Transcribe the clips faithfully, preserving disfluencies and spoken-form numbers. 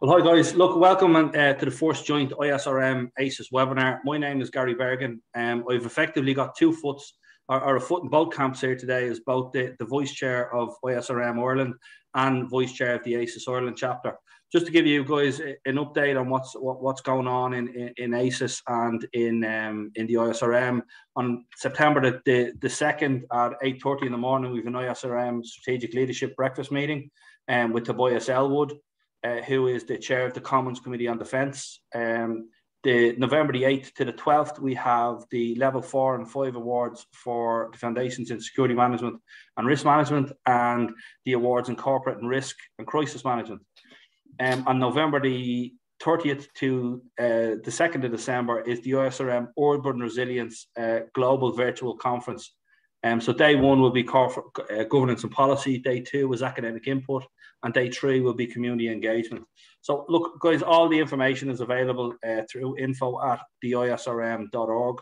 Well, hi guys. Look, welcome uh, to the first joint I S R M ACES webinar. My name is Gary Bergen. Um, I've effectively got two foots or, or a foot in both camps here today as both the, the Vice Chair of I S R M Ireland and Vice Chair of the ACES Ireland chapter. Just to give you guys an update on what's what, what's going on in, in, in ACES and in um, in the I S R M. On September the, the, the second at eight thirty in the morning, we have an I S R M Strategic Leadership Breakfast meeting um, with Tobias Ellwood, Uh, who is the chair of the Commons Committee on Defence. Um, the November the eighth to the twelfth, we have the Level four and five awards for the foundations in security management and risk management, and the awards in corporate and risk and crisis management. Um, on November the thirtieth to uh, the second of December is the I S R M Urban Resilience uh, Global Virtual Conference. Um, so day one will be corporate uh, governance and policy, day two is academic input, and day three will be community engagement. So look, guys, all the information is available uh, through info at the I S R M dot org.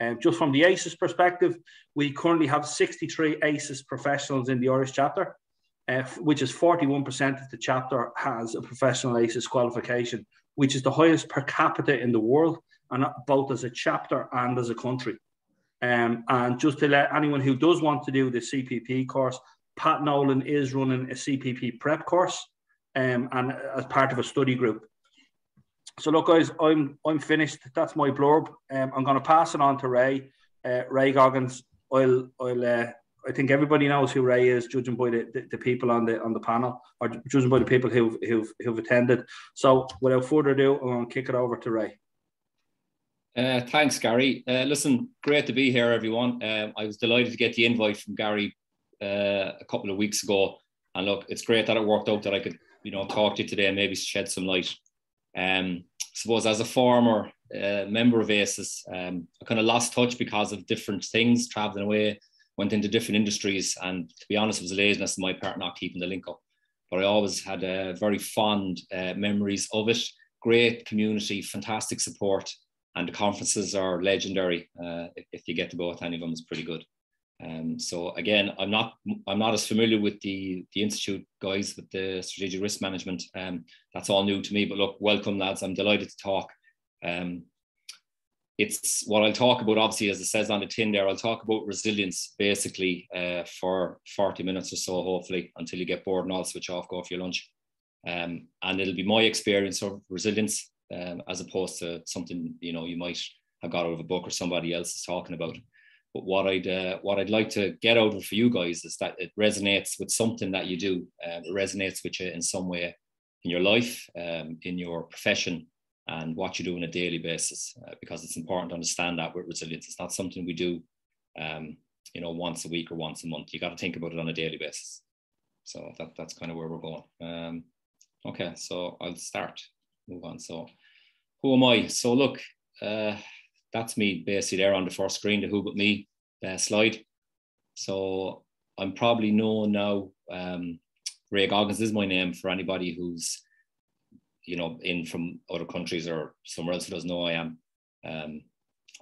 Um, just from the ACES perspective, we currently have sixty-three ACES professionals in the Irish chapter, uh, which is forty-one percent of the chapter has a professional ACES qualification, which is the highest per capita in the world, and both as a chapter and as a country. Um, and just to let anyone who does want to do the C P P course, Pat Nolan is running a C P P prep course um, and as part of a study group. So look, guys, I'm, I'm finished. That's my blurb. Um, I'm going to pass it on to Ray, uh, Ray Goggins. I'll, I'll, uh, I think everybody knows who Ray is, judging by the, the, the people on the on the panel, or judging by the people who've, who've, who've attended. So without further ado, I'm going to kick it over to Ray. Uh, thanks, Gary. Uh, listen, great to be here, everyone. Um, I was delighted to get the invite from Gary uh, a couple of weeks ago. And look, it's great that it worked out that I could, you know, talk to you today and maybe shed some light. Um, I suppose as a former uh, member of ACES, um, I kind of lost touch because of different things, traveling away, went into different industries. And to be honest, it was a laziness on my part not keeping the link up. But I always had uh, very fond uh, memories of it. Great community, fantastic support. And the conferences are legendary. Uh, if, if you get to go with any of them, it's pretty good. Um, so again, I'm not I'm not as familiar with the, the Institute guys with the strategic risk management. Um, that's all new to me, but look, welcome lads. I'm delighted to talk. Um, it's what I'll talk about, obviously, as it says on the tin there, I'll talk about resilience basically uh, for forty minutes or so, hopefully, until you get bored and I'll switch off, go for your lunch. Um, and it'll be my experience of resilience, Um, as opposed to something, you know, you might have got out of a book or somebody else is talking about. But what I'd uh, what I'd like to get out of for you guys is that it resonates with something that you do. Um, it resonates with you in some way in your life, um, in your profession, and what you do on a daily basis. Uh, because it's important to understand that with resilience, it's not something we do, um, you know, once a week or once a month. You got to think about it on a daily basis. So that that's kind of where we're going. Um, okay, so I'll start. Move on. So who am I? So look, uh, that's me basically there on the first screen, the who but me uh, slide. So I'm probably known now, um, Ray Goggins is my name for anybody who's, you know, in from other countries or somewhere else who doesn't know I am. Um,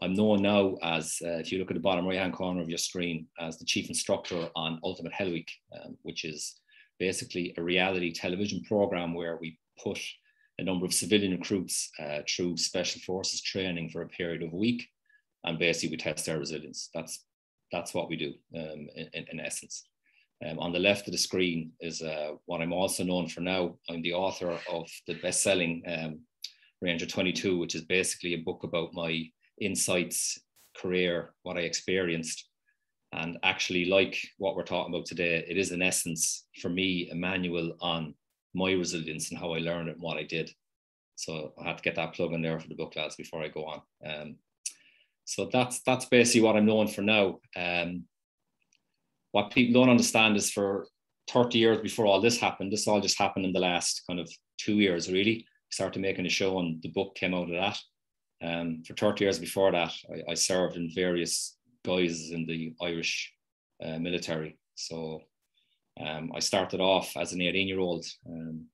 I'm known now as, uh, if you look at the bottom right hand corner of your screen, as the chief instructor on Ultimate Hell Week, um, which is basically a reality television program where we put a number of civilian recruits uh, through Special Forces training for a period of a week, and basically we test their resilience. That's that's what we do um, in, in essence. Um, on the left of the screen is uh, what I'm also known for now. I'm the author of the best-selling um, Ranger twenty-two, which is basically a book about my insights, career, what I experienced, and actually like what we're talking about today, it is in essence for me a manual on my resilience and how I learned it and what I did. So I had to get that plug in there for the book, lads, before I go on. Um, so that's that's basically what I'm known for now. Um, what people don't understand is for thirty years before all this happened, this all just happened in the last kind of two years, really. I started making a show and the book came out of that. Um, for thirty years before that, I, I served in various guises in the Irish uh, military. So Um, I started off as an eighteen-year-old um,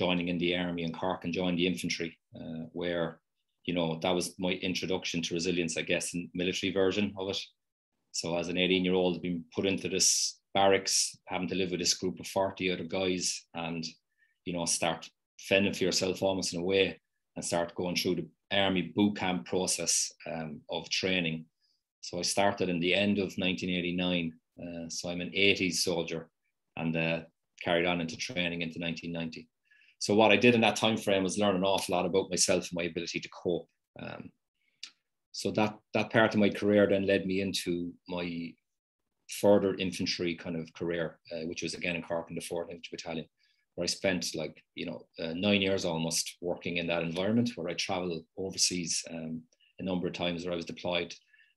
joining in the army in Cork and joined the infantry uh, where, you know, that was my introduction to resilience, I guess, in military version of it. So as an eighteen-year-old being put into this barracks, having to live with this group of forty other guys and, you know, start fending for yourself almost in a way, and start going through the Army boot camp process um, of training. So I started in the end of nineteen eighty-nine. Uh, so I'm an eighties soldier, and uh, carried on into training into nineteen ninety. So what I did in that time frame was learn an awful lot about myself and my ability to cope. Um, so that that part of my career then led me into my further infantry kind of career, uh, which was again in Cork in the fourth Infantry Battalion, where I spent like, you know, uh, nine years almost working in that environment, where I traveled overseas um, a number of times, where I was deployed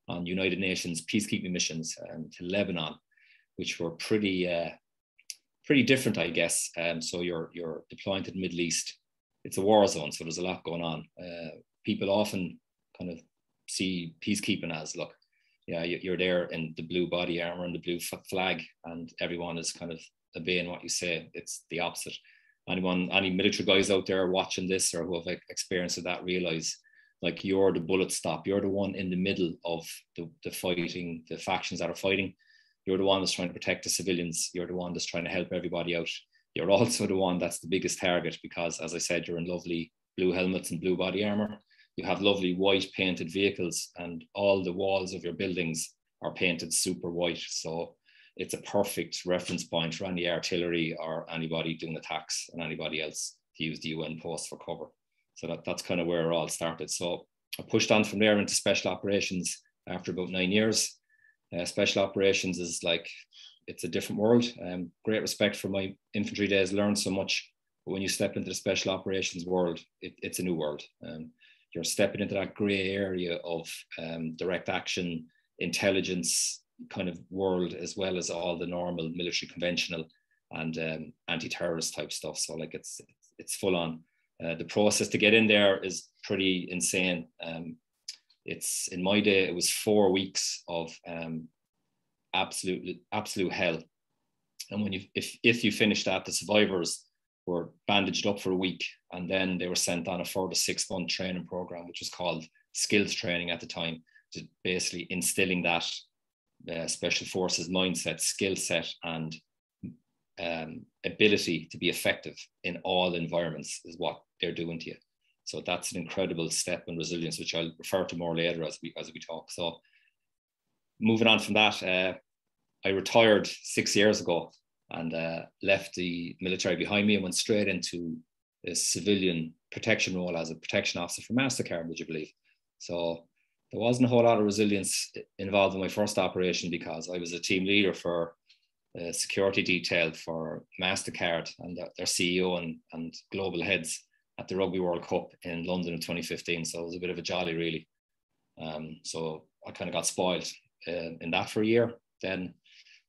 on United Nations peacekeeping missions um, to Lebanon, which were pretty uh, pretty different, I guess. Um, so you're, you're deploying to the Middle East. It's a war zone, so there's a lot going on. Uh, people often kind of see peacekeeping as, look, yeah, you're there in the blue body armor and the blue flag, and everyone is kind of obeying what you say. It's the opposite. Anyone, any military guys out there watching this or who have experience of that realize, like, you're the bullet stop. You're the one in the middle of the, the fighting, the factions that are fighting. You're the one that's trying to protect the civilians. You're the one that's trying to help everybody out. You're also the one that's the biggest target because, as I said, you're in lovely blue helmets and blue body armor. You have lovely white painted vehicles, and all the walls of your buildings are painted super white. So it's a perfect reference point for any artillery or anybody doing attacks and anybody else to use the U N post for cover. So that, that's kind of where it all started. So I pushed on from there into special operations after about nine years. Uh, special operations is like, it's a different world. Um, great respect for my infantry days, learned so much. But when you step into the special operations world, it, it's a new world. Um, You're stepping into that gray area of um, direct action, intelligence kind of world, as well as all the normal military conventional and um, anti-terrorist type stuff. So like it's it's full on. Uh, the process to get in there is pretty insane. Um, it's in my day, it was four weeks of um, absolute absolute hell. And when you if if you finish that, the survivors were bandaged up for a week, and then they were sent on a four to six month training program, which was called skills training at the time, to basically instilling that uh, special forces mindset, skill set, and um, ability to be effective in all environments is what they're doing to you. So that's an incredible step in resilience, which I'll refer to more later as we as we talk. So moving on from that, uh, I retired six years ago, and uh, left the military behind me and went straight into a civilian protection role as a protection officer for MasterCard, would you believe? So there wasn't a whole lot of resilience involved in my first operation because I was a team leader for uh, security detail for MasterCard and their C E O and, and global heads at the Rugby World Cup in London in twenty fifteen. So it was a bit of a jolly, really. Um, so I kind of got spoiled uh, in that for a year. Then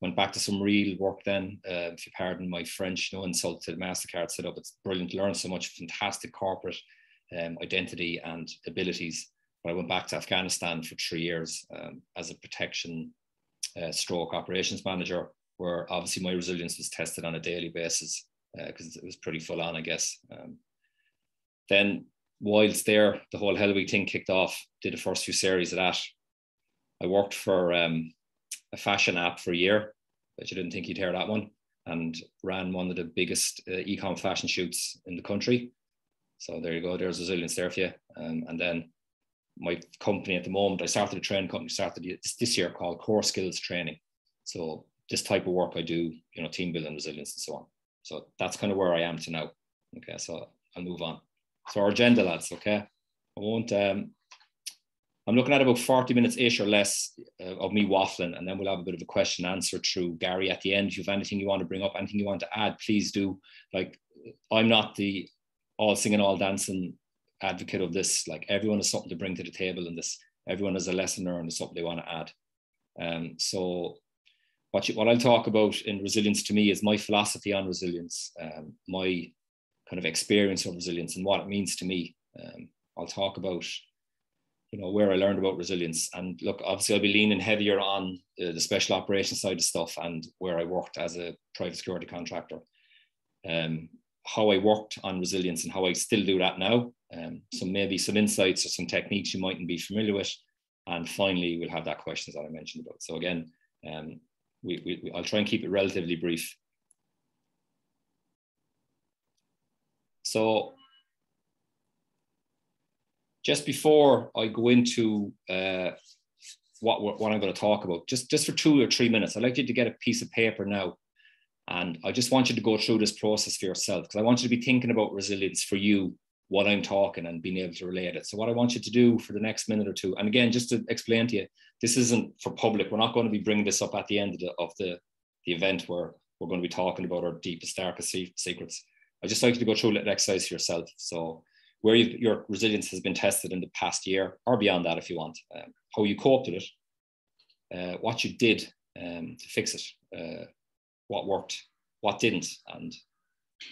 went back to some real work then, uh, if you pardon my French, no insult to the MasterCard setup. It's brilliant, learned so much fantastic corporate um, identity and abilities. But I went back to Afghanistan for three years um, as a protection uh, stroke operations manager, where obviously my resilience was tested on a daily basis because uh, it was pretty full on, I guess. Um, then whilst there, the whole Hell Week thing kicked off, did the first few series of that. I worked for um, a fashion app for a year, but you didn't think you'd hear that one, and ran one of the biggest uh, ecom fashion shoots in the country. So there you go, there's resilience there for you. Um, and then my company at the moment, I started a training company, started this year called Core Skills Training. So this type of work I do, you know, team building, resilience and so on. So that's kind of where I am to now. Okay, so I'll move on. So our agenda, lads, okay? I won't, um, I'm looking at about forty minutes-ish or less uh, of me waffling, and then we'll have a bit of a question and answer through Gary at the end. If you have anything you want to bring up, anything you want to add, please do. Like, I'm not the all singing, all dancing advocate of this. Like, everyone has something to bring to the table in this. Everyone has a lesson learned and something they want to add. Um, so what, you, what I'll talk about in resilience to me is my philosophy on resilience, um, my kind of experience of resilience and what it means to me. Um, I'll talk about, you know, where I learned about resilience. And look, obviously I'll be leaning heavier on uh, the special operations side of stuff and where I worked as a private security contractor, um, how I worked on resilience and how I still do that now. Um, so maybe some insights or some techniques you mightn't be familiar with. And finally, we'll have that questions that I mentioned about. So again, um, we, we, I'll try and keep it relatively brief. So just before I go into uh, what, what I'm going to talk about, just, just for two or three minutes, I'd like you to get a piece of paper now. And I just want you to go through this process for yourself, because I want you to be thinking about resilience for you, what I'm talking, and being able to relate it. So what I want you to do for the next minute or two, and again, just to explain to you, this isn't for public. We're not going to be bringing this up at the end of the, of the, the event where we're going to be talking about our deepest, darkest secrets. I'd just like you to go through a little exercise for yourself. So where you've, your resilience has been tested in the past year or beyond that, if you want, um, how you coped with it, uh, what you did um, to fix it, uh, what worked, what didn't, and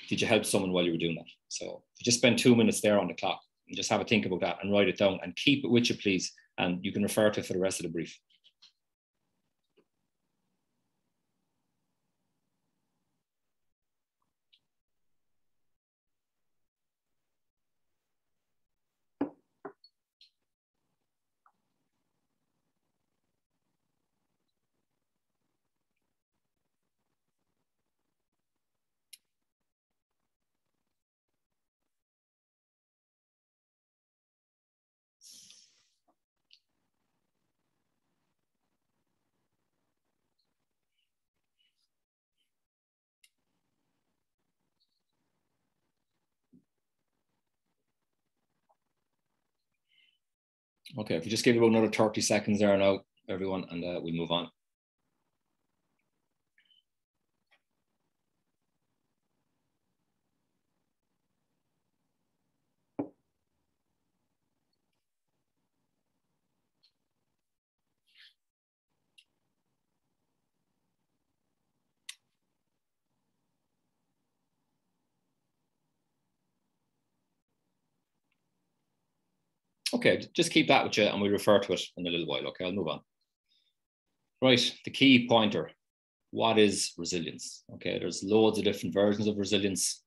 did you help someone while you were doing that? So if you just spend two minutes there on the clock and just have a think about that and write it down and keep it with you, please. And you can refer to it for the rest of the brief. Okay, if we just give it about another thirty seconds there now, everyone, and uh, we move on. Okay, just keep that with you and we'll refer to it in a little while. Okay, I'll move on. Right, the key pointer. What is resilience? Okay, there's loads of different versions of resilience.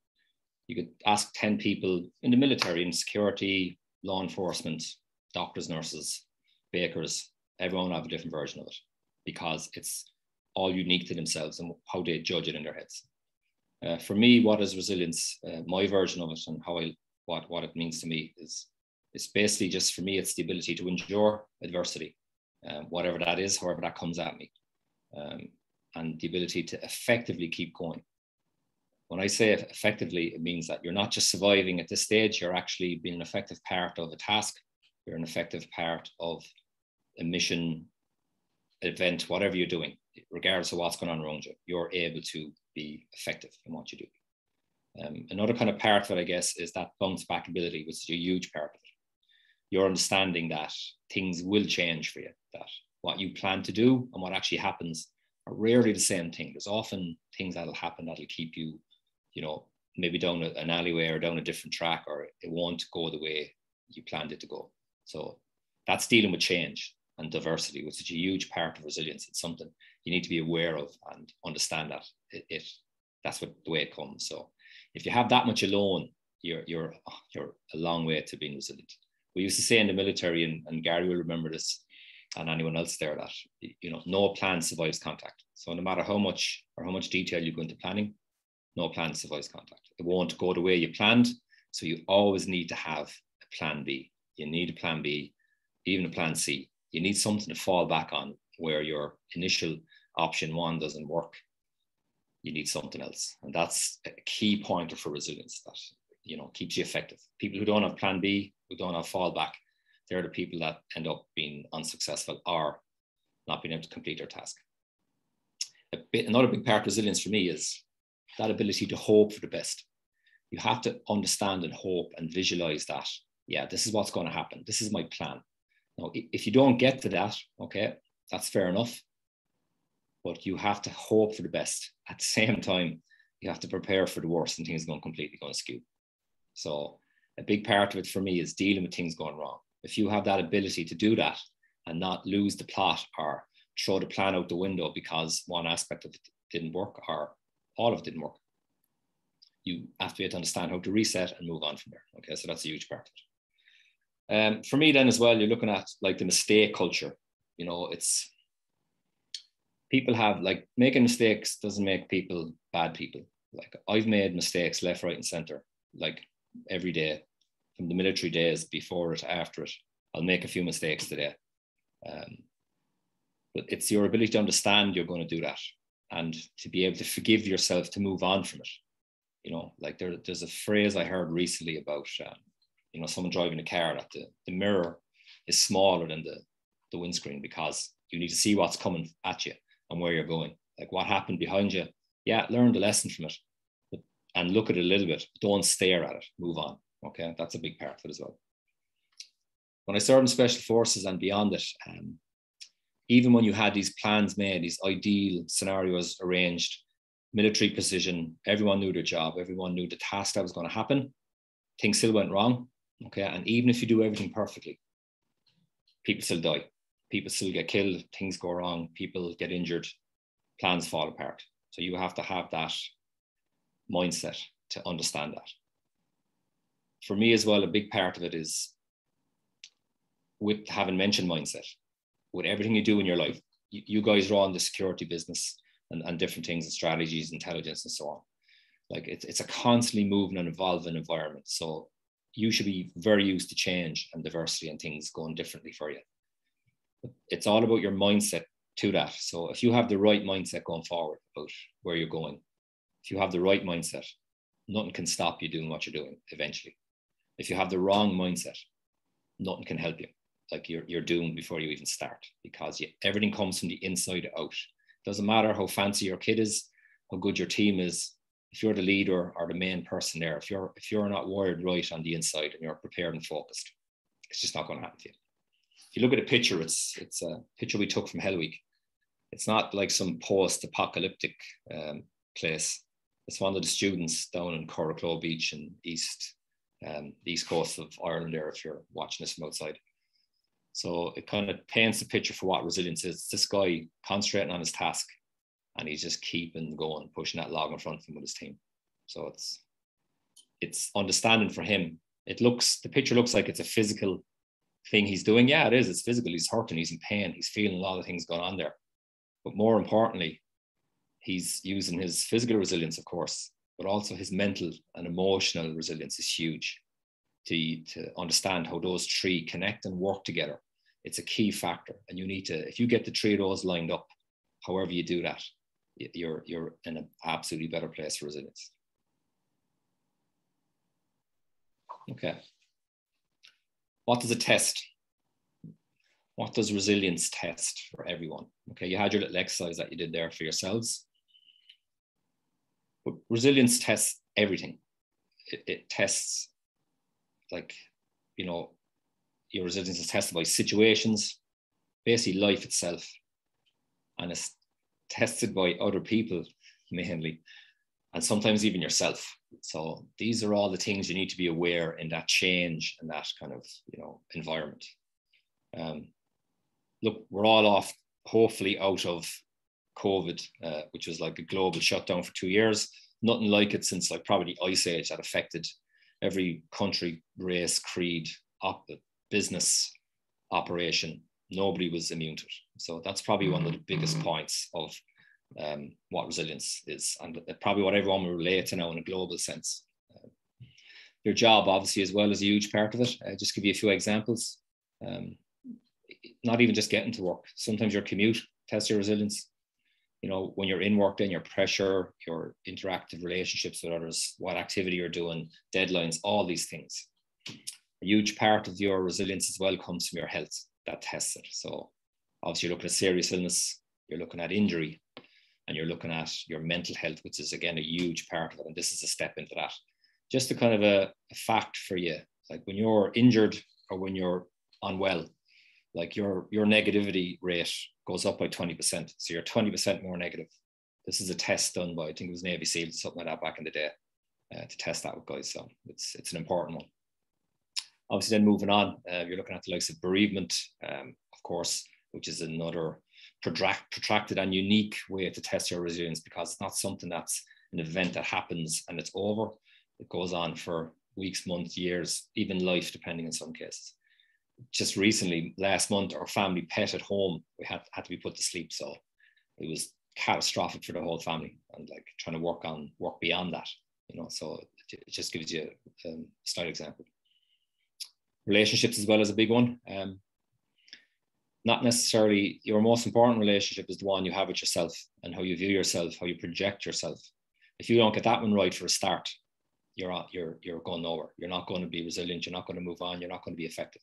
You could ask ten people in the military, in security, law enforcement, doctors, nurses, bakers, everyone have a different version of it because it's all unique to themselves and how they judge it in their heads. Uh, for me, what is resilience? Uh, my version of it and how I, what, what it means to me is, it's basically just for me, it's the ability to endure adversity, um, whatever that is, however that comes at me, um, and the ability to effectively keep going. When I say effectively, it means that you're not just surviving at this stage, you're actually being an effective part of a task, you're an effective part of a mission, event, whatever you're doing, regardless of what's going on around you, you're able to be effective in what you do. Um, another kind of part of it, I guess, is that bounce back ability, which is a huge part of it. Your understanding that things will change for you, that what you plan to do and what actually happens are rarely the same thing. There's often things that'll happen that'll keep you, you know, maybe down an alleyway or down a different track, or it won't go the way you planned it to go. So that's dealing with change and diversity, which is a huge part of resilience. It's something you need to be aware of and understand that it, it that's what the way it comes. So if you have that much alone, you're you're you're a long way to being resilient. We used to say in the military, and, and Gary will remember this, and anyone else there, that, you know, no plan survives contact. So no matter how much or how much detail you go into planning, no plan survives contact. It won't go the way you planned. So you always need to have a plan B. You need a plan B, even a plan C. You need something to fall back on where your initial option one doesn't work. You need something else. And that's a key pointer for resilience, that, you know, keeps you effective. People who don't have plan B, who don't have fallback, they're the people that end up being unsuccessful or not being able to complete their task. A bit, another big part of resilience for me is that ability to hope for the best. You have to understand and hope and visualize that, yeah, this is what's going to happen. This is my plan. Now, if you don't get to that, okay, that's fair enough. But you have to hope for the best. At the same time, you have to prepare for the worst and things are going completely going askew. So a big part of it for me is dealing with things going wrong. If you have that ability to do that and not lose the plot or throw the plan out the window because one aspect of it didn't work or all of it didn't work, you have to be able to understand how to reset and move on from there. Okay, so that's a huge part of it. Um, for me then as well, you're looking at like the mistake culture. You know, it's people have like making mistakes doesn't make people bad people. Like I've made mistakes left, right and center. Like every day, from the military days before it, after it. I'll make a few mistakes today. Um, but it's your ability to understand you're going to do that, and to be able to forgive yourself, to move on from it. You know, like there, there's a phrase I heard recently about, um, you know, someone driving a car, that the, the mirror is smaller than the, the windscreen, because you need to see what's coming at you and where you're going. Like what happened behind you. Yeah, learn the lesson from it, but, and look at it a little bit. Don't stare at it, move on. Okay, that's a big part of it as well. When I served in Special Forces and beyond it, um, even when you had these plans made, these ideal scenarios arranged, military precision, everyone knew their job, everyone knew the task that was going to happen, things still went wrong, okay? And even if you do everything perfectly, people still die. People still get killed, things go wrong, people get injured, plans fall apart. So you have to have that mindset to understand that. For me as well, a big part of it is, with having mentioned mindset, with everything you do in your life, you, you guys are on the security business and, and different things and strategies, intelligence and so on. Like it's, it's a constantly moving and evolving environment. So you should be very used to change and diversity and things going differently for you. But it's all about your mindset to that. So if you have the right mindset going forward about where you're going, if you have the right mindset, nothing can stop you doing what you're doing eventually. If you have the wrong mindset, nothing can help you. Like you're, you're doomed before you even start, because you, everything comes from the inside out. Doesn't matter how fancy your kid is, how good your team is. If you're the leader or the main person there, if you're, if you're not wired right on the inside and you're prepared and focused, it's just not going to happen to you. If you look at a picture, it's, it's a picture we took from Hell Week. It's not like some post-apocalyptic um, place. It's one of the students down in Coraclough Beach in East, um, the East Coast of Ireland there, if you're watching this from outside. So it kind of paints the picture for what resilience is. It's this guy concentrating on his task, and he's just keeping going, pushing that log in front of him with his team. So it's it's understanding for him. It looks, the picture looks like it's a physical thing he's doing. Yeah, it is. It's physical. He's hurting. He's in pain. He's feeling a lot of things going on there. But more importantly, he's using his physical resilience, of course, but also his mental and emotional resilience is huge. To, to understand how those three connect and work together. It's a key factor. And you need to, if you get the three of those lined up, however you do that, you're, you're in an absolutely better place for resilience. Okay. What does it test? What does resilience test for everyone? Okay, you had your little exercise that you did there for yourselves. But resilience tests everything. It, it tests, like, you know, your resilience is tested by situations, basically life itself, and it's tested by other people mainly, and sometimes even yourself. So these are all the things you need to be aware in that change and that kind of, you know, environment. Um, look, we're all off, hopefully out of COVID, uh, which was like a global shutdown for two years. Nothing like it since like probably the Ice Age that affected every country, race, creed, op business, operation. Nobody was immune to it. So that's probably one of the biggest points of um, what resilience is, and probably what everyone will relate to now in a global sense. Uh, your job, obviously, as well, is a huge part of it. I'll just give you a few examples. Um, not even just getting to work. Sometimes your commute tests your resilience. You know, when you're in work, then your pressure, your interactive relationships with others, what activity you're doing, deadlines, all these things. A huge part of your resilience as well comes from your health. That tests it. So obviously you're looking at serious illness, you're looking at injury, and you're looking at your mental health, which is again a huge part of it. And this is a step into that. Just a kind of a, a fact for you. Like when you're injured or when you're unwell, like your, your negativity rate goes up by twenty percent. So you're twenty percent more negative. This is a test done by, I think it was Navy SEALs, something like that back in the day, uh, to test that with guys. So it's, it's an important one. Obviously then moving on, uh, you're looking at the likes of bereavement, um, of course, which is another protract, protracted and unique way to test your resilience, because it's not something that's an event that happens and it's over. It goes on for weeks, months, years, even life, depending on some cases. Just recently, last month, our family pet at home, we had, had to be put to sleep. So it was catastrophic for the whole family, and like trying to work on work beyond that. you know, so it just gives you a um, slight example. Relationships as well is a big one. Um, not necessarily your most important relationship is the one you have with yourself and how you view yourself, how you project yourself. If you don't get that one right for a start, you're out, you're you're going nowhere. You're not going to be resilient. You're not going to move on. You're not going to be effective.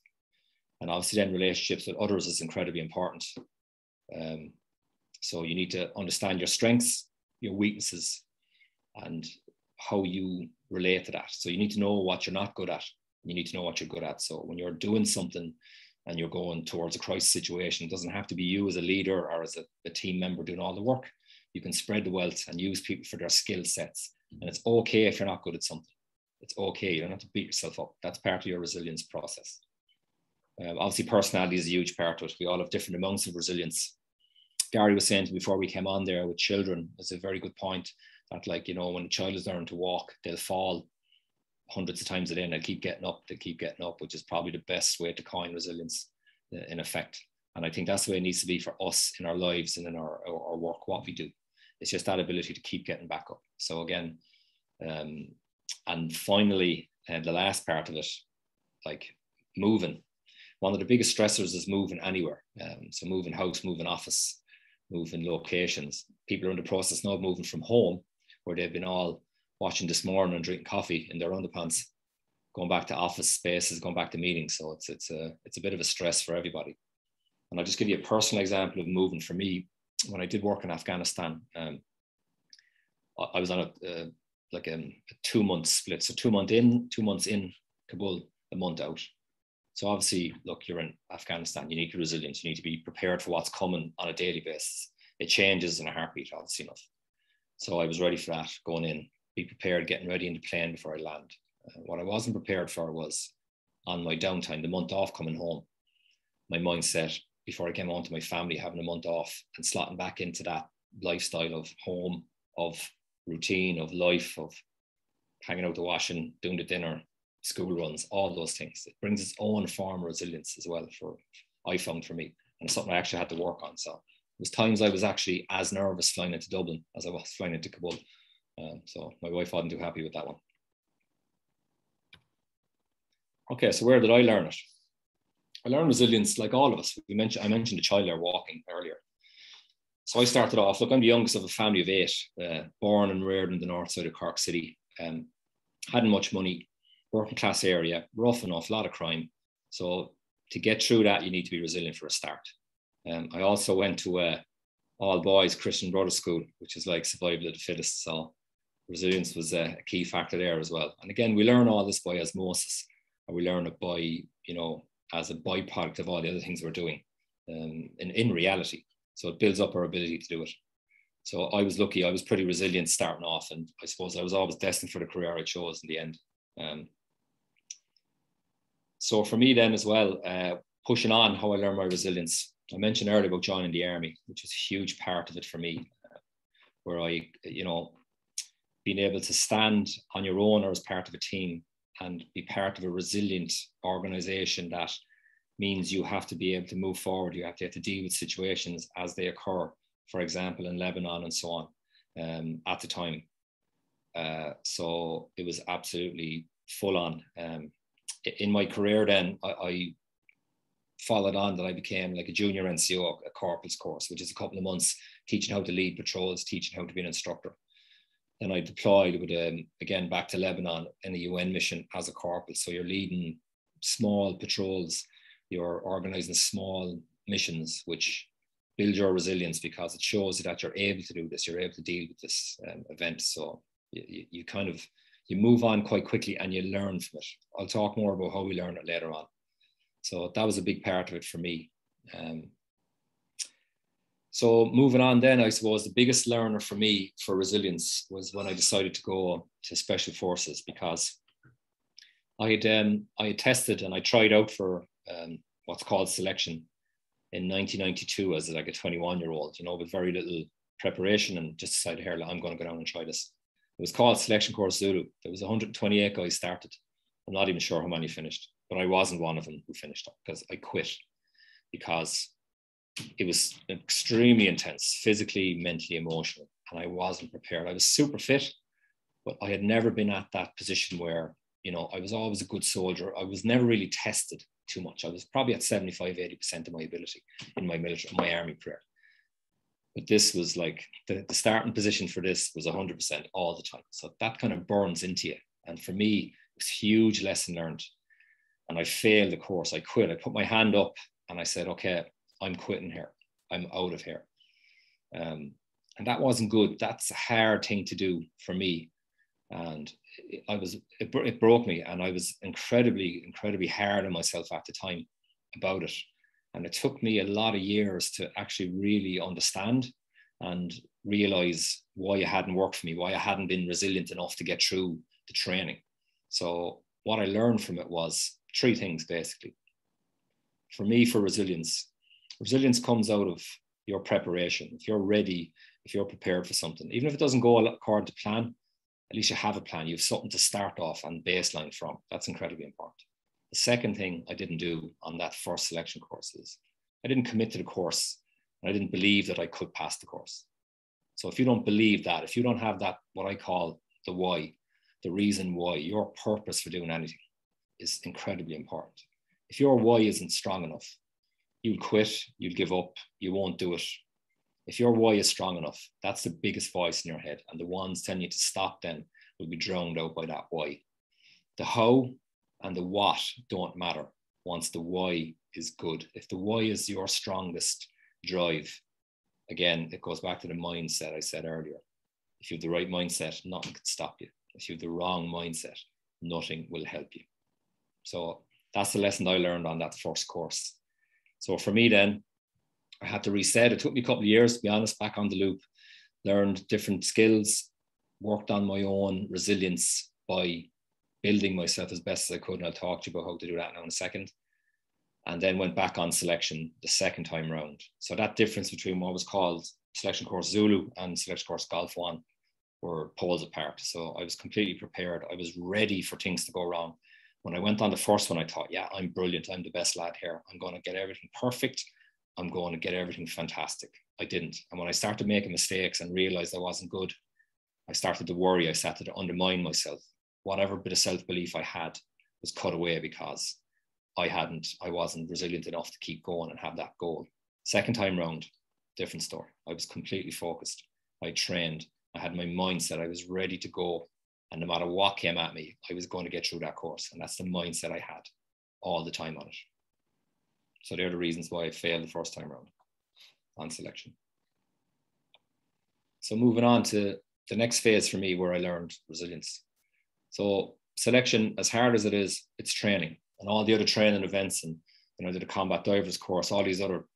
And obviously, then relationships with others is incredibly important. Um, so you need to understand your strengths, your weaknesses, and how you relate to that. So you need to know what you're not good at. You need to know what you're good at. So when you're doing something and you're going towards a crisis situation, it doesn't have to be you as a leader or as a, a team member doing all the work. You can spread the wealth and use people for their skill sets. And it's okay if you're not good at something. It's okay. You don't have to beat yourself up. That's part of your resilience process. Um, obviously, personality is a huge part of it. We all have different amounts of resilience. Gary was saying to me before we came on there with children, it's a very good point that, like, you know, when a child is learning to walk, they'll fall hundreds of times a day and they'll keep getting up, they keep getting up, which is probably the best way to coin resilience in effect. And I think that's the way it needs to be for us in our lives and in our, our, our work, what we do. It's just that ability to keep getting back up. So again, um, and finally, uh, the last part of it, like moving. One of the biggest stressors is moving anywhere. Um, so moving house, moving office, moving locations. People are in the process now of moving from home, where they've been all watching This Morning and drinking coffee in their underpants, going back to office spaces, going back to meetings. So it's, it's, a, it's a bit of a stress for everybody. And I'll just give you a personal example of moving. For me, when I did work in Afghanistan, um, I was on a, uh, like a, a two month split. So two months in, two months in Kabul, a month out. So obviously, look, you're in Afghanistan, you need to be resilient. You need to be prepared for what's coming on a daily basis. It changes in a heartbeat, obviously enough. So I was ready for that going in, be prepared, getting ready in the plane before I land. Uh, what I wasn't prepared for was on my downtime, the month off coming home, my mindset before I came on to my family, having a month off and slotting back into that lifestyle of home, of routine, of life, of hanging out the washing, doing the dinner, school runs, all those things. It brings its own form of resilience as well, for I found for me, and it's something I actually had to work on. So there was times I was actually as nervous flying into Dublin as I was flying into Kabul. Um, so my wife wasn't too happy with that one. Okay, so where did I learn it? I learned resilience like all of us. We mentioned, I mentioned the child there walking earlier. So I started off, look, I'm the youngest of a family of eight, uh, born and reared in the north side of Cork City. Um, hadn't much money, working class area, rough enough, a lot of crime. So to get through that, you need to be resilient for a start. Um, I also went to a all boys Christian brother school, which is like survival of the fittest. So resilience was a key factor there as well. And again, we learn all this by osmosis, and we learn it by, you know, as a byproduct of all the other things we're doing um, in, in reality. So it builds up our ability to do it. So I was lucky, I was pretty resilient starting off, and I suppose I was always destined for the career I chose in the end. Um, so for me then as well, uh, pushing on how I learned my resilience. I mentioned earlier about joining the army, which was a huge part of it for me, uh, where I, you know, being able to stand on your own or as part of a team and be part of a resilient organization, that means you have to be able to move forward. You have to, have to deal with situations as they occur, for example, in Lebanon and so on um, at the time. Uh, so it was absolutely full on. Um, in my career then, I, I followed on that I became like a junior N C O, a corporal's course, which is a couple of months teaching how to lead patrols, teaching how to be an instructor. Then I deployed with, um, again, back to Lebanon in a U N mission as a corporal. So you're leading small patrols, you're organizing small missions, which build your resilience because it shows you that you're able to do this, you're able to deal with this um, event. So you, you kind of, you move on quite quickly and you learn from it. I'll talk more about how we learn it later on. So that was a big part of it for me. Um, so moving on then, I suppose the biggest learner for me for resilience was when I decided to go to Special Forces, because I had, um, I had tested and I tried out for um, what's called selection in nineteen ninety-two as like a twenty-one year old, you know, with very little preparation, and just decided, here, I'm going to go down and try this. It was called Selection Course Zulu. There was one hundred twenty-eight guys started. I'm not even sure how many finished, but I wasn't one of them who finished up, because I quit, because it was extremely intense, physically, mentally, emotionally, and I wasn't prepared. I was super fit, but I had never been at that position where, you know, I was always a good soldier. I was never really tested too much. I was probably at seventy-five, eighty percent of my ability in my military, my army career. But this was like, the, the starting position for this was one hundred percent all the time. So that kind of burns into you. And for me, it was a huge lesson learned. And I failed the course, I quit. I put my hand up and I said, okay, I'm quitting here. I'm out of here. Um, and that wasn't good. That's a hard thing to do for me. And I was, it, it broke me, and I was incredibly, incredibly hard on myself at the time about it. And it took me a lot of years to actually really understand and realize why it hadn't worked for me, why I hadn't been resilient enough to get through the training. So what I learned from it was three things, basically. For me, for resilience, resilience comes out of your preparation. If you're ready, if you're prepared for something, even if it doesn't go according to plan, at least you have a plan. You have something to start off and baseline from. That's incredibly important. The second thing I didn't do on that first selection course is I didn't commit to the course, and I didn't believe that I could pass the course. So if you don't believe that, if you don't have that, what I call the why, the reason why, your purpose for doing anything is incredibly important. If your why isn't strong enough, you'll quit, you'll give up, you won't do it. If your why is strong enough, that's the biggest voice in your head. And the ones telling you to stop then will be drowned out by that why. The how and the what don't matter once the why is good. If the why is your strongest drive, again, it goes back to the mindset I said earlier. If you have the right mindset, nothing can stop you. If you have the wrong mindset, nothing will help you. So that's the lesson I learned on that first course. So for me then, I had to reset. It took me a couple of years, to be honest, back on the loop, learned different skills, worked on my own resilience by building myself as best as I could. And I'll talk to you about how to do that now in a second. And then went back on selection the second time round. So that difference between what was called Selection Course Zulu and Selection Course Golf One were poles apart. So I was completely prepared. I was ready for things to go wrong. When I went on the first one, I thought, yeah, I'm brilliant. I'm the best lad here. I'm going to get everything perfect. I'm going to get everything fantastic. I didn't. And when I started making mistakes and realized I wasn't good, I started to worry. I started to undermine myself. Whatever bit of self-belief I had was cut away because I hadn't, I wasn't resilient enough to keep going and have that goal. Second time round, different story. I was completely focused. I trained. I had my mindset. I was ready to go. And no matter what came at me, I was going to get through that course. And that's the mindset I had all the time on it. So they're the reasons why I failed the first time around on selection. So moving on to the next phase for me where I learned resilience. So selection, as hard as it is, it's training. And all the other training events and, you know, the combat divers course, all these other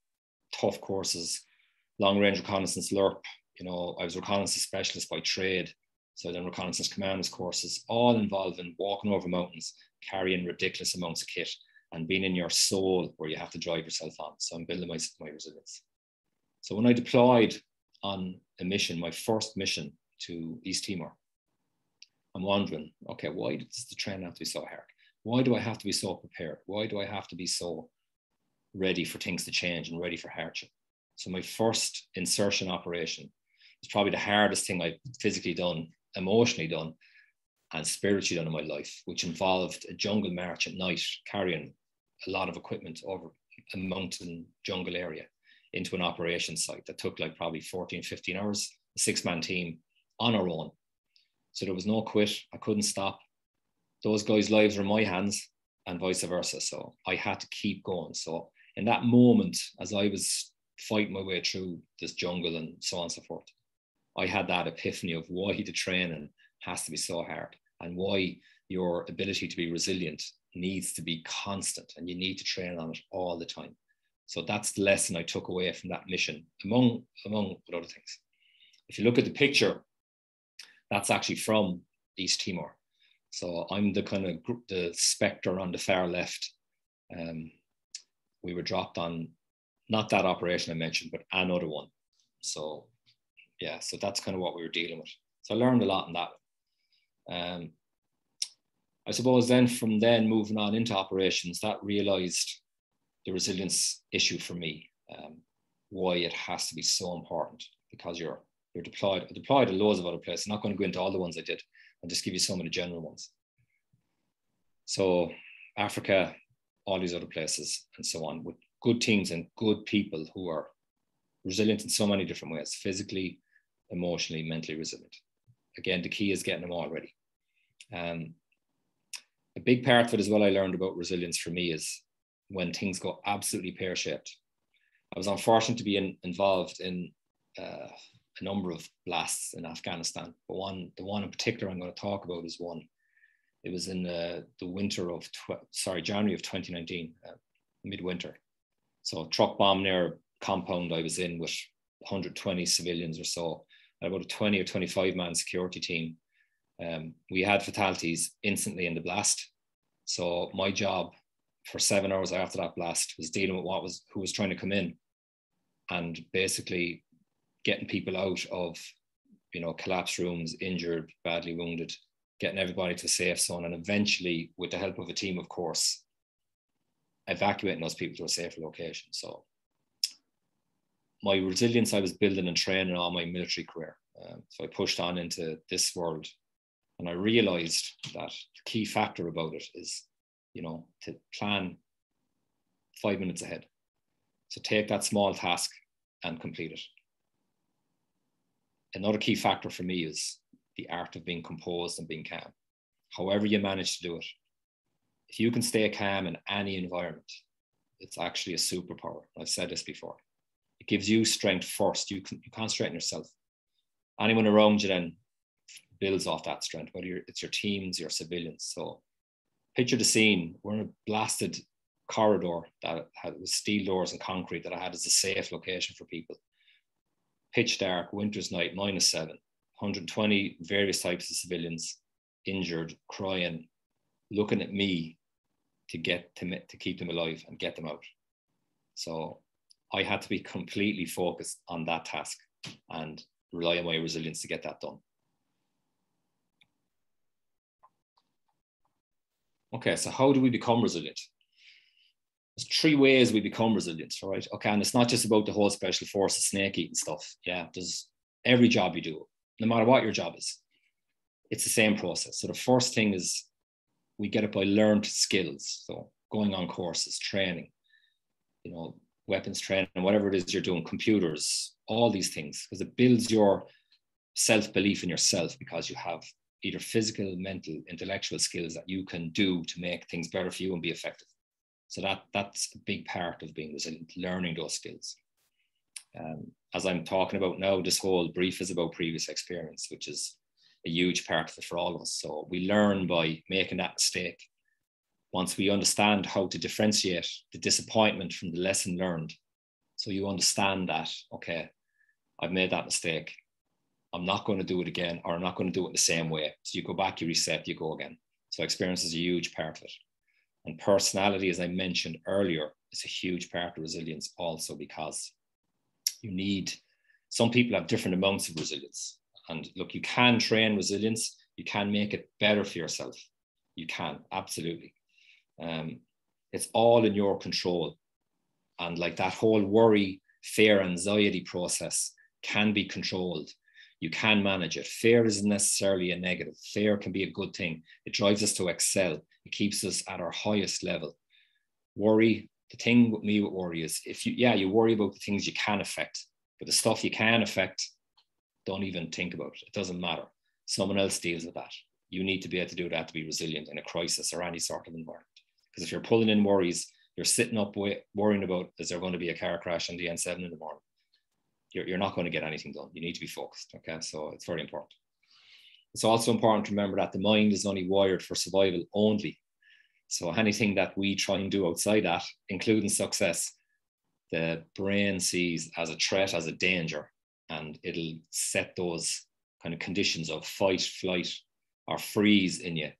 tough courses, long range reconnaissance LURP, you know, I was reconnaissance specialist by trade. So then reconnaissance commanders courses, all involving walking over mountains, carrying ridiculous amounts of kit, and being in your soul where you have to drive yourself on. So I'm building my, my resilience. So when I deployed on a mission, my first mission to East Timor, I'm wondering, okay, why does the training have to be so hard? Why do I have to be so prepared? Why do I have to be so ready for things to change and ready for hardship? So my first insertion operation was probably the hardest thing I've physically done, emotionally done, and spiritually done in my life, which involved a jungle march at night, carrying a lot of equipment over a mountain jungle area into an operation site that took like probably fourteen, fifteen hours, a six man team on our own. So there was no quit. I couldn't stop. Those guys' lives were in my hands and vice versa. So I had to keep going. So in that moment, as I was fighting my way through this jungle and so on and so forth, I had that epiphany of why the training has to be so hard and why your ability to be resilient needs to be constant and you need to train on it all the time. So that's the lesson I took away from that mission, among, among other things. If you look at the picture, that's actually from East Timor. So I'm the kind of group, the spectre on the far left. Um, we were dropped on, not that operation I mentioned, but another one. So yeah, so that's kind of what we were dealing with. So I learned a lot in that. Um, I suppose then from then moving on into operations, that realized the resilience issue for me, um, why it has to be so important because you're, you're deployed, deployed to loads of other places. I'm not going to go into all the ones I did, I'll just give you some of the general ones. So Africa, all these other places and so on, with good teams and good people who are resilient in so many different ways, physically, emotionally, mentally resilient. Again, the key is getting them all ready. Um, a big part of it as well I learned about resilience for me is when things go absolutely pear-shaped. I was unfortunate to be in, involved in uh, a number of blasts in Afghanistan, but one, the one in particular I'm going to talk about is one. It was in uh, the winter of, sorry, January of twenty nineteen, uh, midwinter. So a truck bomb near compound I was in with one hundred twenty civilians or so, and about a twenty or twenty-five man security team. Um, we had fatalities instantly in the blast. So my job for seven hours after that blast was dealing with what was, who was trying to come in and basically getting people out of, you know, collapsed rooms, injured, badly wounded, getting everybody to a safe zone, and eventually, with the help of a team, of course, evacuating those people to a safer location. So my resilience I was building and training all my military career. Um, so I pushed on into this world, and I realized that the key factor about it is, you know, to plan five minutes ahead. So take that small task and complete it. Another key factor for me is the art of being composed and being calm. However you manage to do it, if you can stay calm in any environment, it's actually a superpower. I've said this before. It gives you strength first. You can you concentrate on yourself. Anyone around you then builds off that strength, whether you're, it's your teams, your civilians. So picture the scene. We're in a blasted corridor that had with steel doors and concrete that I had as a safe location for people. Pitch dark, winter's night, minus seven, one hundred twenty various types of civilians, injured, crying, looking at me to get to, to keep them alive and get them out. So I had to be completely focused on that task and rely on my resilience to get that done. Okay, so how do we become resilient? There's three ways we become resilient, all right? Okay, and it's not just about the whole special forces snake-eating stuff. Yeah, there's every job you do, no matter what your job is, it's the same process. So the first thing is we get it by learned skills. So going on courses, training, you know, weapons training, whatever it is you're doing, computers, all these things, because it builds your self-belief in yourself because you have either physical, mental, intellectual skills that you can do to make things better for you and be effective. So that, that's a big part of being resilient, learning those skills. Um, as I'm talking about now, this whole brief is about previous experience, which is a huge part of it for all of us. So we learn by making that mistake. Once we understand how to differentiate the disappointment from the lesson learned, so you understand that, okay, I've made that mistake. I'm not going to do it again, or I'm not going to do it the same way. So you go back, you reset, you go again. So experience is a huge part of it. And personality, as I mentioned earlier, is a huge part of resilience also, because you need, some people have different amounts of resilience. And look, you can train resilience. You can make it better for yourself. You can, absolutely. Um, it's all in your control. And like that whole worry, fear, anxiety process can be controlled. You can manage it. Fear isn't necessarily a negative. Fear can be a good thing. It drives us to excel. It keeps us at our highest level. Worry, the thing with me with worry is, if you, yeah, you worry about the things you can affect, but the stuff you can affect, don't even think about it. It doesn't matter. Someone else deals with that. You need to be able to do that to be resilient in a crisis or any sort of environment. Because if you're pulling in worries, you're sitting up worrying about, is there going to be a car crash on the N seven in the morning? You're, you're not going to get anything done. You need to be focused, okay? So it's very important. It's also important to remember that the mind is only wired for survival only. So anything that we try and do outside that, including success, the brain sees as a threat, as a danger, and it'll set those kind of conditions of fight, flight, or freeze in you,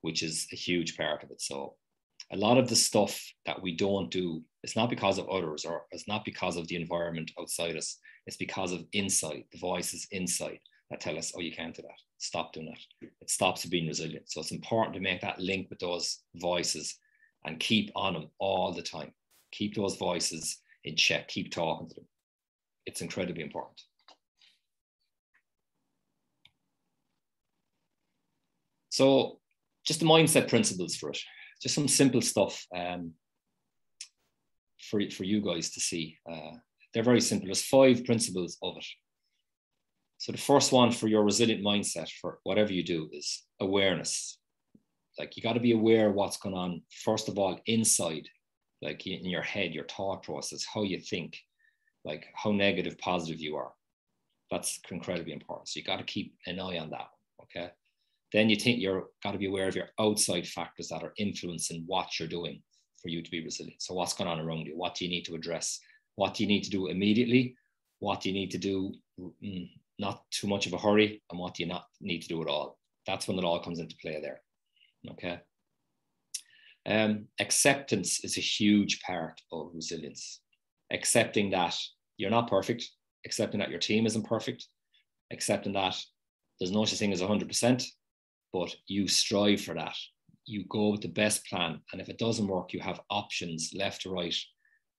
which is a huge part of it. So a lot of the stuff that we don't do, it's not because of others, or it's not because of the environment outside us. It's because of inside, the voices inside that tell us, oh, you can't do that. Stop doing that. It stops you being resilient. So it's important to make that link with those voices and keep on them all the time. Keep those voices in check. Keep talking to them. It's incredibly important. So just the mindset principles for it, just some simple stuff um, for, for you guys to see. Uh, they're very simple. There's five principles of it. So the first one for your resilient mindset for whatever you do is awareness. Like you got to be aware of what's going on, first of all, inside, like in your head, your thought process, how you think, like how negative, positive you are. That's incredibly important. So you got to keep an eye on that. Okay. Then you think you're got to be aware of your outside factors that are influencing what you're doing for you to be resilient. So what's going on around you? What do you need to address? What do you need to do immediately? What do you need to do? Mm, not too much of a hurry. And what do you not need to do at all? That's when it all comes into play there. Okay. Um, acceptance is a huge part of resilience. Accepting that you're not perfect, accepting that your team isn't perfect, accepting that there's no such thing as one hundred percent, but you strive for that. You go with the best plan. And if it doesn't work, you have options left to right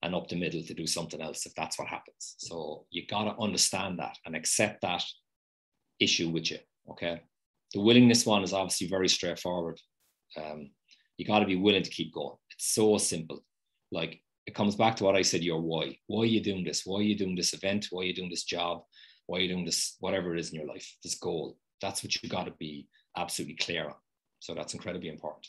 and up the middle to do something else if that's what happens. So you got to understand that and accept that issue with you. Okay. The willingness one is obviously very straightforward. Um, you got to be willing to keep going. It's so simple. Like it comes back to what I said, your why. Why are you doing this? Why are you doing this event? Why are you doing this job? Why are you doing this, whatever it is in your life, this goal? That's what you got to be absolutely clear on. So that's incredibly important.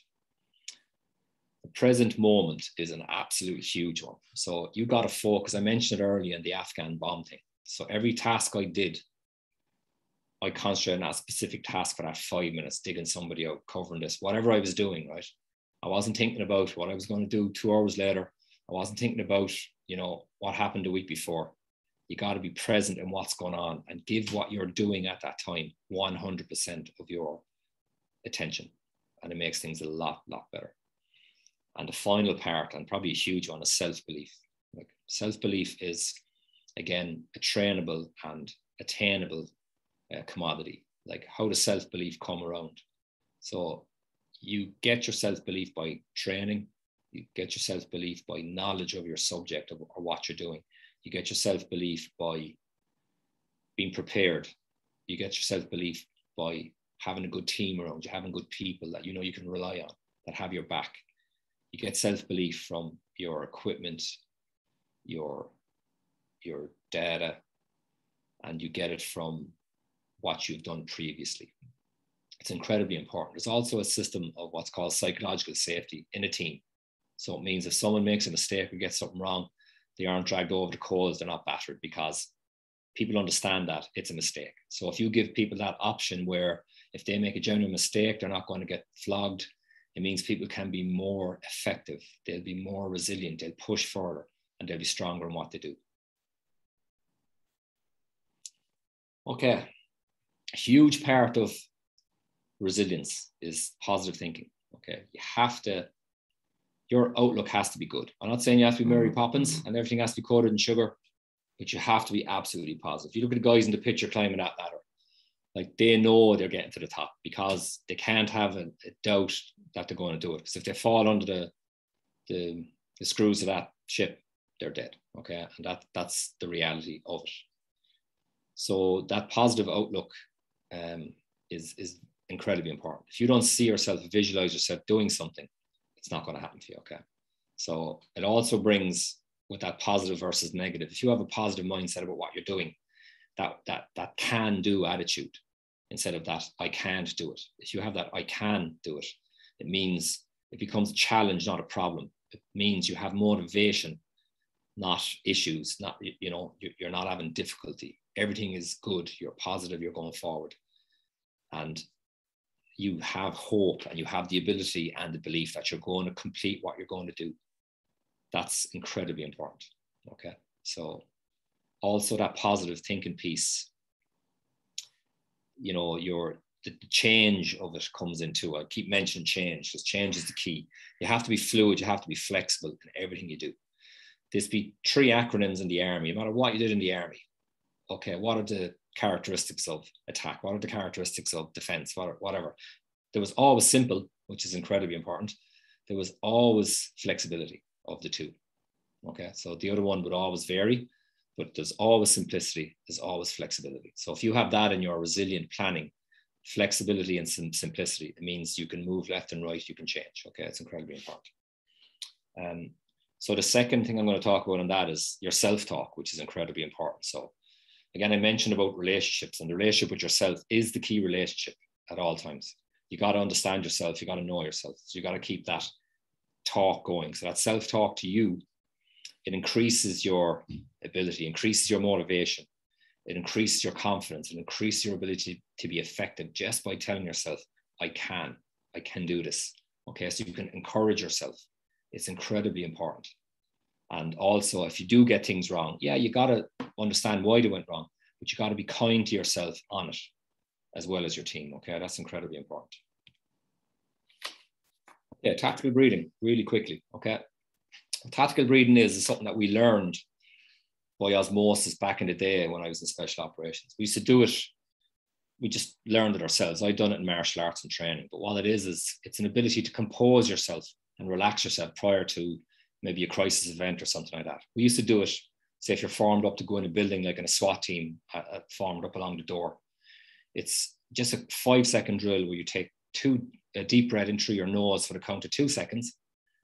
The present moment is an absolute huge one. So you got to focus. I mentioned it earlier in the Afghan bomb thing. So every task I did, I concentrated on that specific task for that five minutes, digging somebody out, covering this, whatever I was doing, right? I wasn't thinking about what I was going to do two hours later. I wasn't thinking about, you know, what happened the week before. You got to be present in what's going on and give what you're doing at that time one hundred percent of your attention. And it makes things a lot, lot better. And the final part, and probably a huge one, is self-belief. Like self-belief is, again, a trainable and attainable uh, commodity. Like how does self-belief come around? So you get your self-belief by training. You get your self-belief by knowledge of your subject or what you're doing. You get your self-belief by being prepared. You get your self-belief by having a good team around you, having good people that you know you can rely on, that have your back. You get self-belief from your equipment, your, your data, and you get it from what you've done previously. It's incredibly important. There's also a system of what's called psychological safety in a team. So it means if someone makes a mistake or gets something wrong, they aren't dragged over the coals, they're not battered, because people understand that it's a mistake. So if you give people that option where if they make a genuine mistake, they're not going to get flogged, it means people can be more effective. They'll be more resilient, they'll push further, and they'll be stronger in what they do. Okay, a huge part of resilience is positive thinking. Okay, you have to, your outlook has to be good. I'm not saying you have to be Mary Poppins and everything has to be coated in sugar, but you have to be absolutely positive. You look at the guys in the picture climbing that ladder, like they know they're getting to the top because they can't have a, a doubt that they're going to do it. Because if they fall under the, the, the screws of that ship, they're dead, okay? And that, that's the reality of it. So that positive outlook um, is, is incredibly important. If you don't see yourself, visualize yourself doing something, it's not going to happen to you, okay? So it also brings with that positive versus negative. If you have a positive mindset about what you're doing, that that that can do attitude instead of that I can't do it. If you have that I can do it, it means it becomes a challenge, not a problem. It means you have motivation, not issues, not, you know, you're not having difficulty. Everything is good. You're positive, you're going forward. And you have hope and you have the ability and the belief that you're going to complete what you're going to do. That's incredibly important, okay? So also that positive thinking piece, you know, your the change of it comes into, I keep mentioning change, because change is the key. You have to be fluid, you have to be flexible in everything you do. There's be three acronyms in the Army, no matter what you did in the Army. Okay, what are the characteristics of attack? What are the characteristics of defense? What, whatever. There was always simple, which is incredibly important. There was always flexibility of the two. Okay, so the other one would always vary, but there's always simplicity, there's always flexibility. So if you have that in your resilient planning, flexibility and sim simplicity. It means you can move left and right, you can change. Okay, it's incredibly important. Um, so the second thing I'm going to talk about on that is your self-talk, which is incredibly important. So again, I mentioned about relationships, and the relationship with yourself is the key relationship at all times. You got to understand yourself. You got to know yourself. So you got to keep that talk going. So that self-talk to you, it increases your ability, increases your motivation. It increases your confidence and increases your ability to be effective just by telling yourself, I can, I can do this. Okay, so you can encourage yourself. It's incredibly important. And also, if you do get things wrong, yeah, you got to understand why they went wrong, but you got to be kind to yourself on it as well as your team. Okay, that's incredibly important. Yeah, tactical breathing, really quickly. Okay, tactical breathing is something that we learned by osmosis back in the day when I was in special operations. We used to do it, we just learned it ourselves. I'd done it in martial arts and training, but what it is, is it's an ability to compose yourself and relax yourself prior to maybe a crisis event or something like that. We used to do it, say if you're formed up to go in a building, like in a SWAT team, uh, formed up along the door. It's just a five second drill where you take two, a deep breath in through your nose for the count of two seconds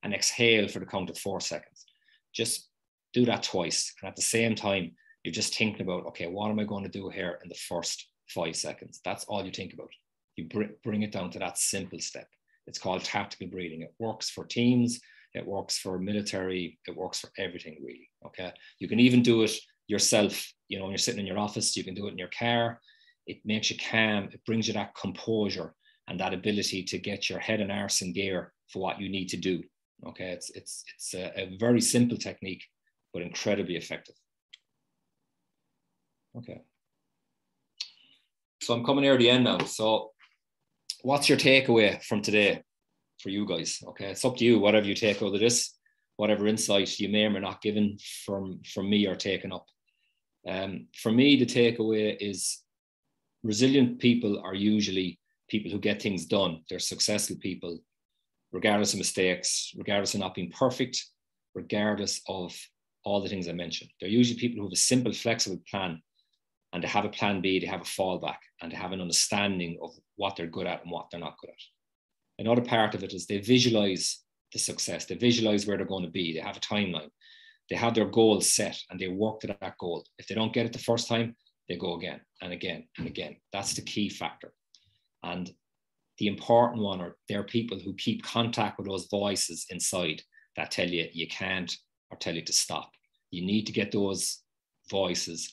and exhale for the count of four seconds. Just do that twice. And at the same time, you're just thinking about, okay, what am I going to do here in the first five seconds? That's all you think about. You br bring it down to that simple step. It's called tactical breathing. It works for teams. It works for military. It works for everything, really. Okay. You can even do it yourself. You know, when you're sitting in your office, you can do it in your car. It makes you calm. It brings you that composure and that ability to get your head and arse in gear for what you need to do. Okay. It's, it's, it's a, a very simple technique, but incredibly effective. Okay. So I'm coming near the end now. So what's your takeaway from today for you guys? Okay, it's up to you, whatever you take out of this, whatever insight you may or may not given from, from me or taken up. Um, for me, the takeaway is resilient people are usually people who get things done. They're successful people, regardless of mistakes, regardless of not being perfect, regardless of all the things I mentioned. They're usually people who have a simple, flexible plan, and they have a plan B, they have a fallback, and they have an understanding of what they're good at and what they're not good at. Another part of it is they visualize the success. They visualize where they're going to be. They have a timeline. They have their goals set and they work to that goal. If they don't get it the first time, they go again and again and again. That's the key factor. And the important one are they're people who keep contact with those voices inside that tell you you can't, or tell you to stop. You need to get those voices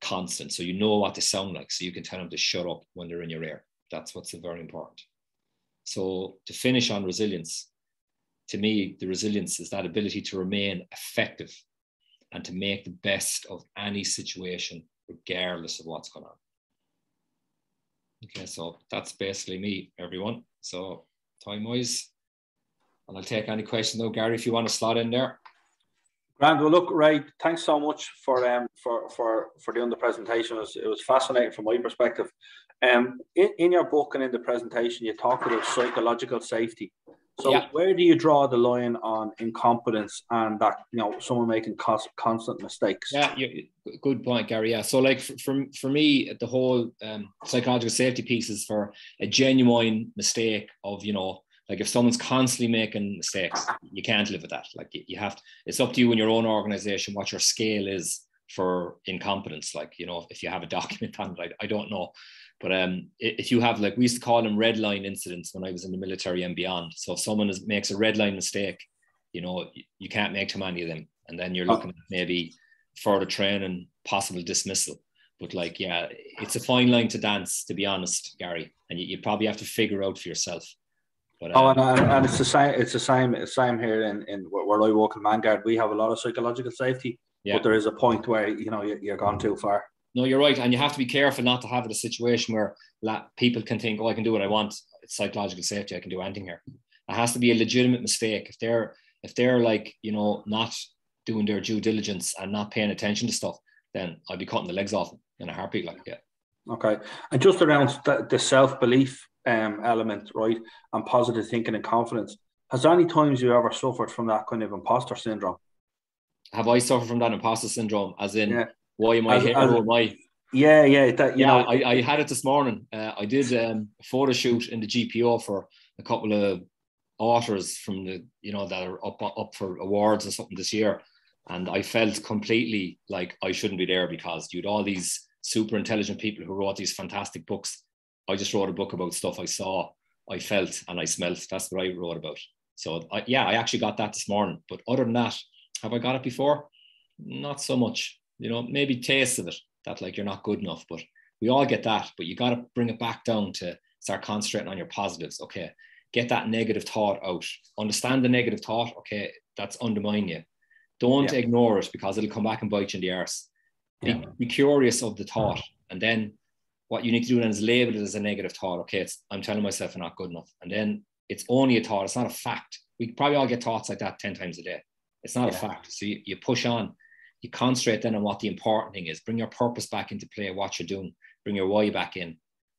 constant so you know what they sound like, so you can tell them to shut up when they're in your ear. That's what's very important. So to finish on resilience, to me, the resilience is that ability to remain effective and to make the best of any situation, regardless of what's going on. Okay, so that's basically me, everyone. So time-wise, and I'll take any questions though, Gary, if you want to slot in there. Grand. Well, look, Ray, thanks so much for um for for for doing the presentation. It was, it was fascinating from my perspective. Um, in, in your book and in the presentation, you talk about psychological safety. So, yeah, where do you draw the line on incompetence and that, you know, someone making constant mistakes? Yeah, you, good point, Gary. Yeah, so like for for, for me, the whole um, psychological safety piece is for a genuine mistake of, you know. Like if someone's constantly making mistakes, you can't live with that. Like you, you have to, it's up to you in your own organization what your scale is for incompetence. Like, you know, if you have a document on it, like, I don't know. But um, if you have, like, we used to call them red line incidents when I was in the military and beyond. So if someone is, makes a red line mistake, you know, you, you can't make too many of them. And then you're looking at maybe further training, possible dismissal. But like, yeah, it's a fine line to dance, to be honest, Gary. And you, you probably have to figure out for yourself. But, um, oh, and, and it's the same. It's the same. It's the same here in, in where I work in Manguard. We have a lot of psychological safety, yeah, but there is a point where you know you, you're gone too far. No, you're right, and you have to be careful not to have it a situation where people can think, "Oh, I can do what I want. It's psychological safety. I can do anything here." It has to be a legitimate mistake. If they're if they're like, you know, not doing their due diligence and not paying attention to stuff, then I'd be cutting the legs off in a heartbeat. Like, yeah. Okay, and just around the, the self belief. Um, element, right, and positive thinking and confidence. Has any times you ever suffered from that kind of imposter syndrome? Have I suffered from that imposter syndrome? As in, yeah. Why am I as, here? As, why? Yeah, yeah. That, you yeah, know. I, I had it this morning. Uh, I did um, a photo shoot in the G P O for a couple of authors from the, you know, that are up up for awards or something this year. And I felt completely like I shouldn't be there, because you'd all these super intelligent people who wrote these fantastic books. I just wrote a book about stuff I saw, I felt, and I smelt. That's what I wrote about. So I, yeah, I actually got that this morning. But other than that, have I got it before? Not so much. You know, maybe taste of it, that like you're not good enough, but we all get that. But you got to bring it back down to start concentrating on your positives. Okay, get that negative thought out. Understand the negative thought. Okay, that's undermine you. Don't yeah. ignore it, because it'll come back and bite you in the arse. Yeah. Be, be curious of the thought, and then what you need to do then is label it as a negative thought. Okay, it's, I'm telling myself I'm not good enough, and then it's only a thought. It's not a fact. We probably all get thoughts like that ten times a day. It's not yeah. a fact. So you, you push on. You concentrate then on what the important thing is. Bring your purpose back into play, what you're doing. Bring your why back in,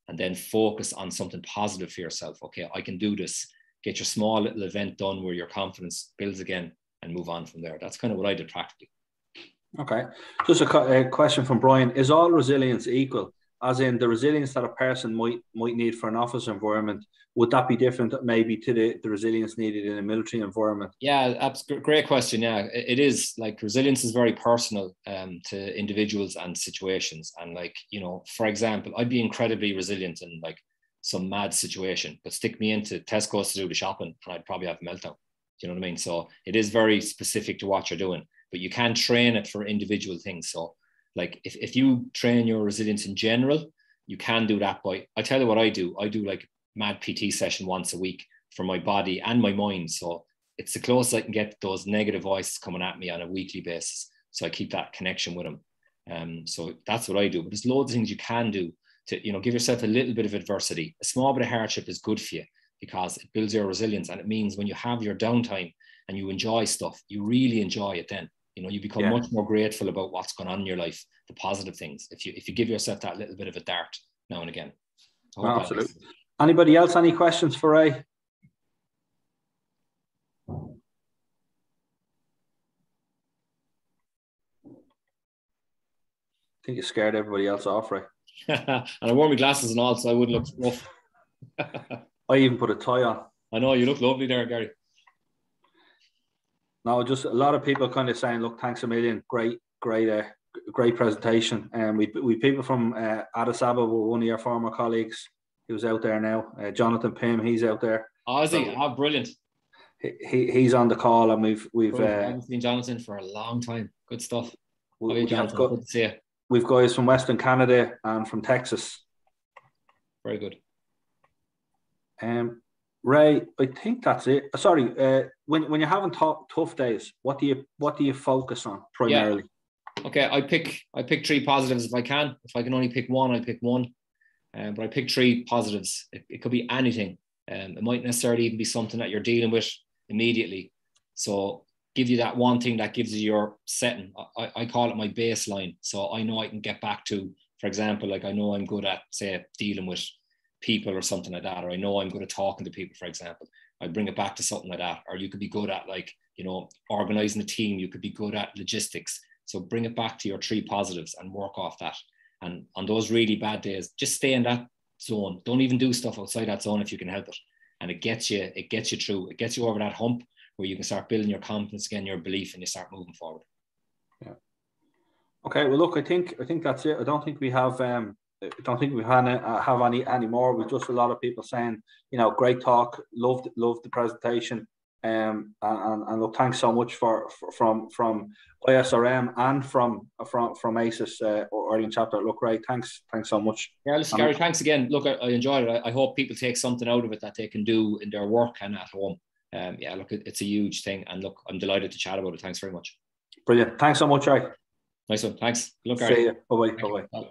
and then focus on something positive for yourself. Okay, I can do this. Get your small little event done where your confidence builds again and move on from there. That's kind of what I did practically. Okay. Just a, a question from Brian. Is all resilience equal? As in the resilience that a person might might need for an office environment, would that be different maybe to the, the resilience needed in a military environment? Yeah, that's a great question. Yeah, it is. Like, resilience is very personal um, to individuals and situations. And like, you know, for example, I'd be incredibly resilient in like some mad situation, but stick me into Tesco's to do the shopping and I'd probably have a meltdown. Do you know what I mean? So it is very specific to what you're doing, but you can train it for individual things. So like if, if you train your resilience in general, you can do that by, I tell you what I do. I do like mad P T session once a week for my body and my mind. So it's the closest I can get those negative voices coming at me on a weekly basis. So I keep that connection with them. Um, so that's what I do. But there's loads of things you can do to, you know, give yourself a little bit of adversity. A small bit of hardship is good for you, because it builds your resilience. And it means when you have your downtime and you enjoy stuff, you really enjoy it then. You know, you become yeah. much more grateful about what's going on in your life, the positive things. If you if you give yourself that little bit of a dart now and again. Oh, absolutely. Anybody else? Any questions for Ray? I think you scared everybody else off, Ray. And I wore my glasses and all, so I wouldn't look rough. I even put a tie on. I know, you look lovely there, Gary. No, just a lot of people kind of saying, look, thanks a million. Great, great, uh, great presentation. And um, we we people from uh, Addis Ababa were one of your former colleagues. He was out there now. Uh, Jonathan Pym, he's out there. Oh, is he? So, oh, brilliant. He, he he's on the call, and we've we've. Uh, I haven't seen Jonathan for a long time. Good stuff. We, you, we have got, good to see you. We've guys from Western Canada and from Texas. Very good. Um. Ray, I think that's it. Sorry, uh, when when you're having tough, tough days, what do you what do you focus on primarily? Yeah. Okay, I pick I pick three positives if I can. If I can only pick one, I pick one. Uh, but I pick three positives. It, it could be anything. Um, it might necessarily even be something that you're dealing with immediately. So give you that one thing that gives you your setting. I, I call it my baseline. So I know I can get back to, for example, like I know I'm good at, say, dealing with people or something like that, or I know I'm good at talking to people, for example. I bring it back to something like that. Or you could be good at, like, you know, organizing a team. You could be good at logistics. So bring it back to your three positives and work off that. And on those really bad days, just stay in that zone. Don't even do stuff outside that zone if you can help it. And it gets you, it gets you through. It gets you over that hump where you can start building your confidence again, your belief, and you start moving forward. Yeah. Okay. Well, look, I think I think that's it. I don't think we have. Um... I don't think we have any anymore. We've just a lot of people saying, you know, great talk, loved loved the presentation, um, and and look, thanks so much for, for from from I S R M and from from from ACES uh, Ireland chapter. Look, Ray, thanks, thanks so much. Yeah, listen, Gary, thanks again. Look, I, I enjoyed it. I, I hope people take something out of it that they can do in their work and at home. Um, yeah, look, it's a huge thing, and look, I'm delighted to chat about it. Thanks very much. Brilliant. Thanks so much, Ray. Nice one. Thanks. Look, Gary. See you. Bye bye. Bye bye.